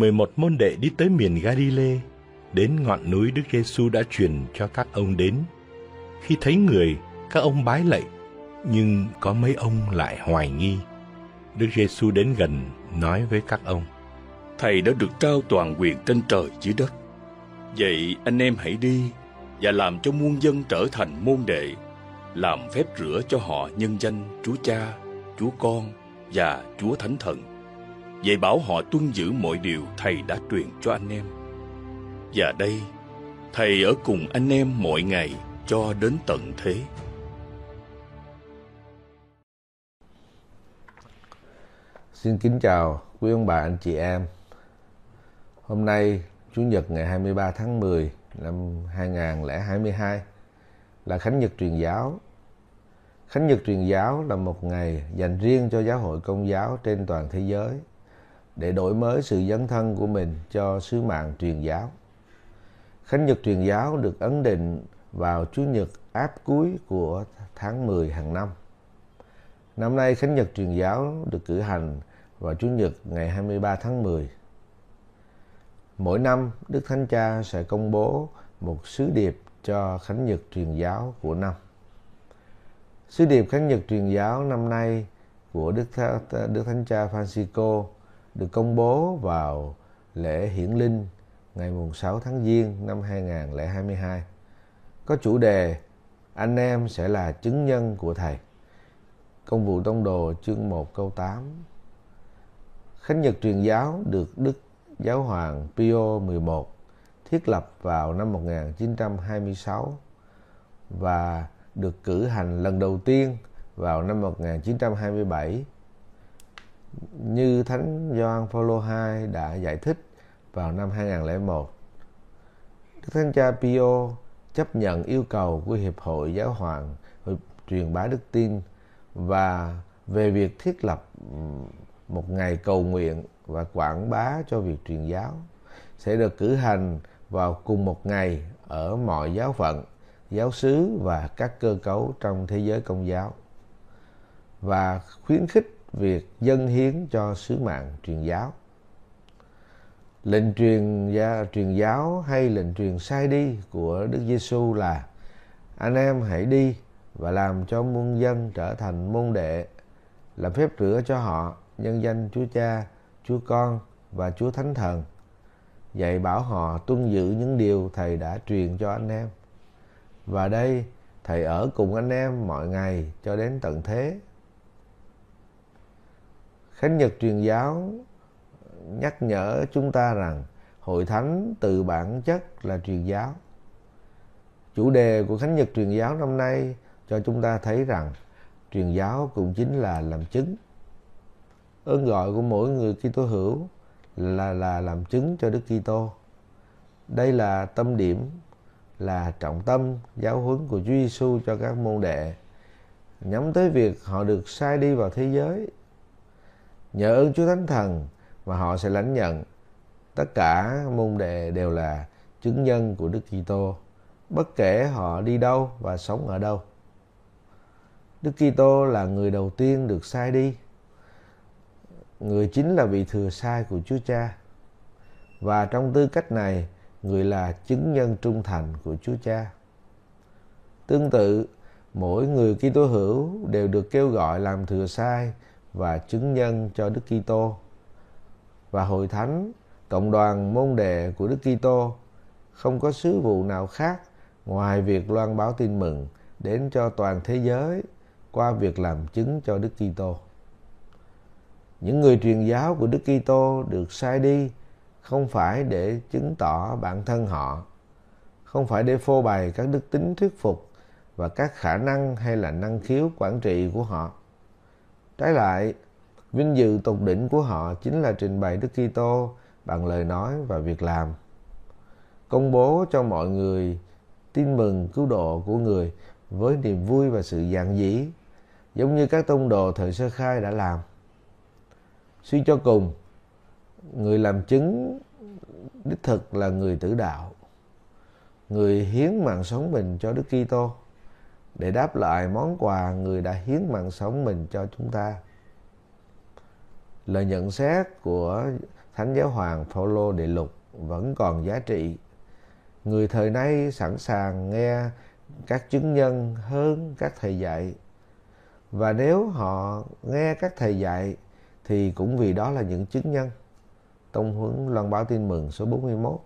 11 môn đệ đi tới miền Galilê, đến ngọn núi Đức Giê-su đã truyền cho các ông đến. Khi thấy người, các ông bái lạy, nhưng có mấy ông lại hoài nghi. Đức Giê-su đến gần, nói với các ông: Thầy đã được trao toàn quyền trên trời dưới đất. Vậy anh em hãy đi và làm cho muôn dân trở thành môn đệ, làm phép rửa cho họ nhân danh Chúa Cha, Chúa Con và Chúa Thánh Thần. Vậy bảo họ tuân giữ mọi điều Thầy đã truyền cho anh em. Và đây, Thầy ở cùng anh em mọi ngày cho đến tận thế. Xin kính chào quý ông bà, anh chị em. Hôm nay, Chủ nhật ngày 23 tháng 10 năm 2022 là Khánh Nhật Truyền Giáo. Khánh Nhật Truyền Giáo là một ngày dành riêng cho giáo hội Công giáo trên toàn thế giới để đổi mới sự dấn thân của mình cho sứ mạng truyền giáo. Khánh Nhật Truyền Giáo được ấn định vào Chủ nhật áp cuối của tháng 10 hàng năm. Năm nay Khánh Nhật Truyền Giáo được cử hành vào Chủ nhật ngày 23 tháng 10. Mỗi năm, Đức Thánh Cha sẽ công bố một sứ điệp cho Khánh Nhật Truyền Giáo của năm. Sứ điệp Khánh Nhật Truyền Giáo năm nay của Đức Thánh Cha Phan-xi-cô được công bố vào lễ hiển linh ngày 6 tháng Giêng năm 2022. Có chủ đề Anh em sẽ là chứng nhân của Thầy. Công vụ tông đồ chương 1 câu 8. Khánh Nhật Truyền Giáo được Đức Giáo hoàng Pio 11 thiết lập vào năm 1926 và được cử hành lần đầu tiên vào năm 1927. Như Thánh Gioan Phaolô II đã giải thích vào năm 2001. Đức Thánh Cha Pio chấp nhận yêu cầu của Hiệp hội Giáo hoàng truyền bá đức tin và về việc thiết lập một ngày cầu nguyện và quảng bá cho việc truyền giáo sẽ được cử hành vào cùng một ngày ở mọi giáo phận, giáo xứ và các cơ cấu trong thế giới Công giáo, và khuyến khích việc dâng hiến cho sứ mạng truyền giáo. Lệnh truyền giáo hay lệnh truyền sai đi của Đức Giê-su là: Anh em hãy đi và làm cho muôn dân trở thành môn đệ, làm phép rửa cho họ nhân danh Chúa Cha, Chúa Con và Chúa Thánh Thần. Dạy bảo họ tuân giữ những điều Thầy đã truyền cho anh em. Và đây, Thầy ở cùng anh em mọi ngày cho đến tận thế. Khánh Nhật Truyền Giáo nhắc nhở chúng ta rằng Hội Thánh từ bản chất là truyền giáo. Chủ đề của Khánh Nhật Truyền Giáo năm nay cho chúng ta thấy rằng truyền giáo cũng chính là làm chứng. Ơn gọi của mỗi người Kitô hữu là làm chứng cho Đức Kitô. Đây là tâm điểm, là trọng tâm giáo huấn của Chúa Giêsu cho các môn đệ, nhắm tới việc họ được sai đi vào thế giới. Nhờ ơn Chúa Thánh Thần mà họ sẽ lãnh nhận. Tất cả môn đệ đều là chứng nhân của Đức Kitô, bất kể họ đi đâu và sống ở đâu. Đức Kitô là người đầu tiên được sai đi. Người chính là vị thừa sai của Chúa Cha, và trong tư cách này, người là chứng nhân trung thành của Chúa Cha. Tương tự, mỗi người Kitô hữu đều được kêu gọi làm thừa sai và chứng nhân cho Đức Kitô, và Hội Thánh, cộng đoàn môn đệ của Đức Kitô không có sứ vụ nào khác ngoài việc loan báo tin mừng đến cho toàn thế giới qua việc làm chứng cho Đức Kitô. Những người truyền giáo của Đức Kitô được sai đi không phải để chứng tỏ bản thân họ, không phải để phô bày các đức tính thuyết phục và các khả năng hay là năng khiếu quản trị của họ. Trái lại, vinh dự tột đỉnh của họ chính là trình bày Đức Kitô bằng lời nói và việc làm, công bố cho mọi người tin mừng cứu độ của người với niềm vui và sự giản dĩ, giống như các tông đồ thời sơ khai đã làm. Suy cho cùng, người làm chứng đích thực là người tử đạo, người hiến mạng sống mình cho Đức Kitô để đáp lại món quà người đã hiến mạng sống mình cho chúng ta. Lời nhận xét của Thánh Giáo Hoàng Phaolô đệ lục vẫn còn giá trị. Người thời nay sẵn sàng nghe các chứng nhân hơn các thầy dạy. Và nếu họ nghe các thầy dạy thì cũng vì đó là những chứng nhân. Tông huấn Loan báo Tin mừng số 41.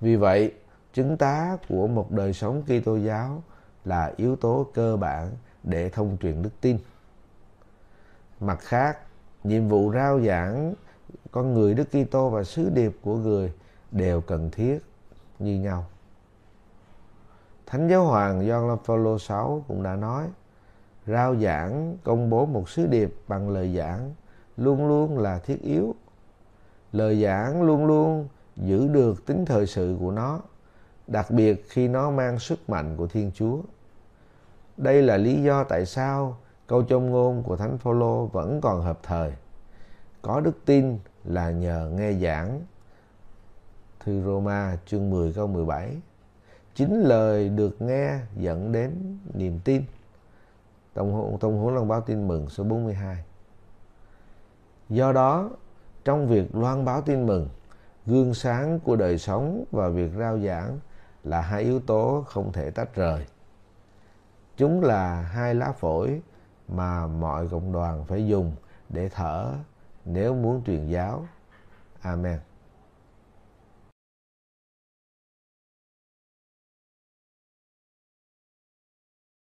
Vì vậy, chứng tá của một đời sống Kitô giáo là yếu tố cơ bản để thông truyền đức tin. Mặt khác, nhiệm vụ rao giảng con người Đức Kitô và sứ điệp của người đều cần thiết như nhau. Thánh Giáo Hoàng Gioan Phaolô sáu cũng đã nói, rao giảng công bố một sứ điệp bằng lời giảng luôn luôn là thiết yếu. Lời giảng luôn luôn giữ được tính thời sự của nó, đặc biệt khi nó mang sức mạnh của Thiên Chúa. Đây là lý do tại sao câu châm ngôn của Thánh Phaolô vẫn còn hợp thời. Có đức tin là nhờ nghe giảng. Thư Roma chương 10 câu 17. Chính lời được nghe dẫn đến niềm tin. Tông huấn Loan báo Tin mừng số 42. Do đó, trong việc loan báo tin mừng, gương sáng của đời sống và việc rao giảng là hai yếu tố không thể tách rời. Chúng là hai lá phổi mà mọi cộng đoàn phải dùng để thở nếu muốn truyền giáo. Amen.